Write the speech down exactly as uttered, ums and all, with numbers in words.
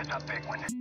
It's a big one.